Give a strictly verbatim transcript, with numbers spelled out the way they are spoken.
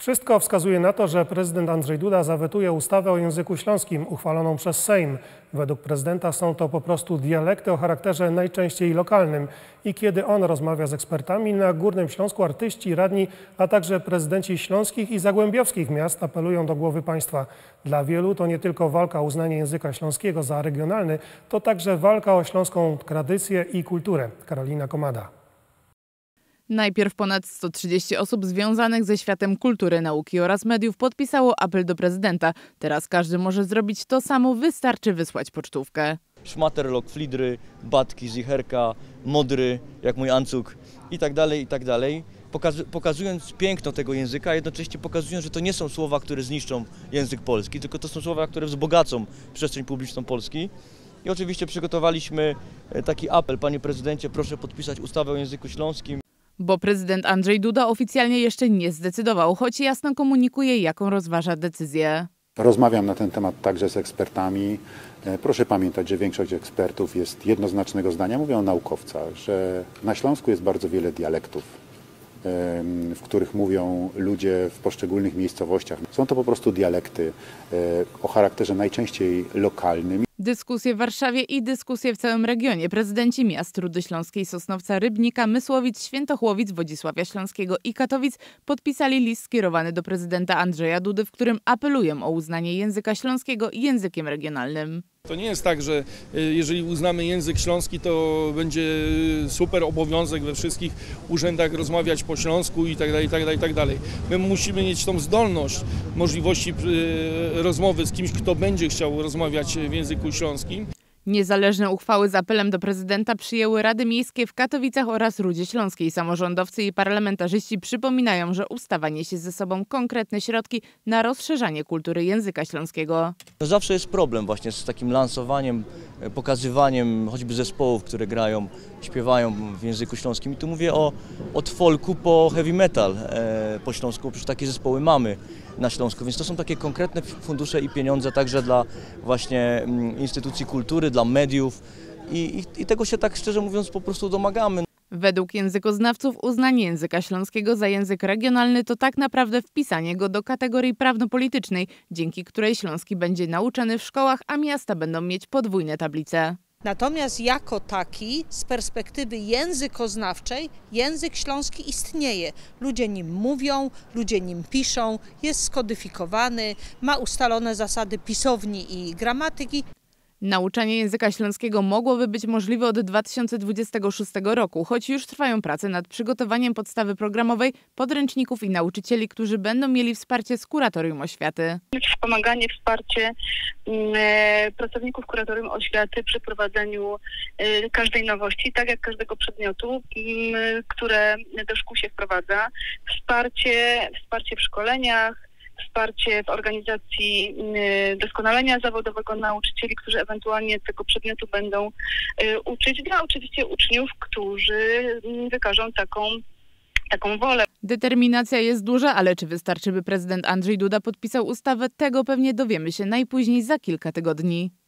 Wszystko wskazuje na to, że prezydent Andrzej Duda zawetuje ustawę o języku śląskim uchwaloną przez Sejm. Według prezydenta są to po prostu dialekty o charakterze najczęściej lokalnym. I kiedy on rozmawia z ekspertami, na Górnym Śląsku artyści, radni, a także prezydenci śląskich i zagłębiowskich miast apelują do głowy państwa. Dla wielu to nie tylko walka o uznanie języka śląskiego za regionalny, to także walka o śląską tradycję i kulturę. Karolina Komada. Najpierw ponad sto trzydzieści osób związanych ze światem kultury, nauki oraz mediów podpisało apel do prezydenta. Teraz każdy może zrobić to samo, wystarczy wysłać pocztówkę. Szmaterlok, flidry, batki, zicherka, modry, jak mój ancuk i tak dalej, i tak dalej. Pokazując piękno tego języka, jednocześnie pokazując, że to nie są słowa, które zniszczą język polski, tylko to są słowa, które wzbogacą przestrzeń publiczną Polski. I oczywiście przygotowaliśmy taki apel: panie prezydencie, proszę podpisać ustawę o języku śląskim. Bo prezydent Andrzej Duda oficjalnie jeszcze nie zdecydował, choć jasno komunikuje, jaką rozważa decyzję. Rozmawiam na ten temat także z ekspertami. Proszę pamiętać, że większość ekspertów jest jednoznacznego zdania, mówię o naukowcach, że na Śląsku jest bardzo wiele dialektów, w których mówią ludzie w poszczególnych miejscowościach. Są to po prostu dialekty o charakterze najczęściej lokalnym. Dyskusje w Warszawie i dyskusje w całym regionie. Prezydenci miast Rudy Śląskiej, Sosnowca, Rybnika, Mysłowic, Świętochłowic, Wodzisławia Śląskiego i Katowic podpisali list skierowany do prezydenta Andrzeja Dudy, w którym apelują o uznanie języka śląskiego językiem regionalnym. To nie jest tak, że jeżeli uznamy język śląski, to będzie super obowiązek we wszystkich urzędach rozmawiać po śląsku i tak dalej, i tak dalej, i tak dalej. My musimy mieć tą zdolność możliwości rozmowy z kimś, kto będzie chciał rozmawiać w języku śląskim. Niezależne uchwały z apelem do prezydenta przyjęły rady miejskie w Katowicach oraz Rudzie Śląskiej. Samorządowcy i parlamentarzyści przypominają, że ustawa niesie ze sobą konkretne środki na rozszerzanie kultury języka śląskiego. Zawsze jest problem właśnie z takim lansowaniem, pokazywaniem choćby zespołów, które grają, śpiewają w języku śląskim. I tu mówię o od folku po heavy metal e, po śląsku, przecież takie zespoły mamy na Śląsku, więc to są takie konkretne fundusze i pieniądze także dla właśnie instytucji kultury, dla mediów i, i, i tego się tak szczerze mówiąc po prostu domagamy. Według językoznawców uznanie języka śląskiego za język regionalny to tak naprawdę wpisanie go do kategorii prawno-politycznej, dzięki której śląski będzie nauczany w szkołach, a miasta będą mieć podwójne tablice. Natomiast jako taki, z perspektywy językoznawczej, język śląski istnieje. Ludzie nim mówią, ludzie nim piszą, jest skodyfikowany, ma ustalone zasady pisowni i gramatyki. Nauczanie języka śląskiego mogłoby być możliwe od dwa tysiące dwudziestego szóstego roku, choć już trwają prace nad przygotowaniem podstawy programowej, podręczników i nauczycieli, którzy będą mieli wsparcie z Kuratorium Oświaty. Wspomaganie, wsparcie pracowników Kuratorium Oświaty przy prowadzeniu każdej nowości, tak jak każdego przedmiotu, które do szkół się wprowadza. Wsparcie, wsparcie w szkoleniach, wsparcie w organizacji doskonalenia zawodowego nauczycieli, którzy ewentualnie tego przedmiotu będą uczyć, dla oczywiście uczniów, którzy wykażą taką, taką wolę. Determinacja jest duża, ale czy wystarczy, by prezydent Andrzej Duda podpisał ustawę? Tego pewnie dowiemy się najpóźniej za kilka tygodni.